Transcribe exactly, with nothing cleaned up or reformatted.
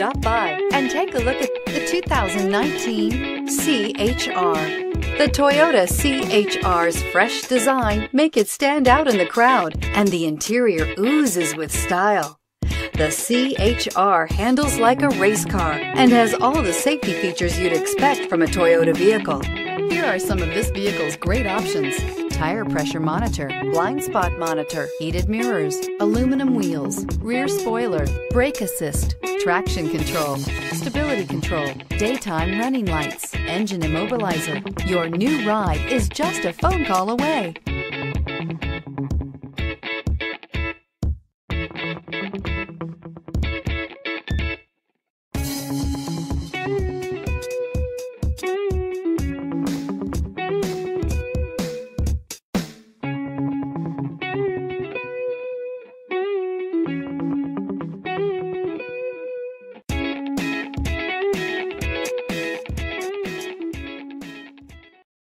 stop by and take a look at the two thousand nineteen C H R. The Toyota C H R's fresh design make it stand out in the crowd, and the interior oozes with style. The C H R handles like a race car and has all the safety features you'd expect from a Toyota vehicle. Here are some of this vehicle's great options: tire pressure monitor, blind spot monitor, heated mirrors, aluminum wheels, rear spoiler, brake assist, traction control, stability control, daytime running lights, engine immobilizer. Your new ride is just a phone call away.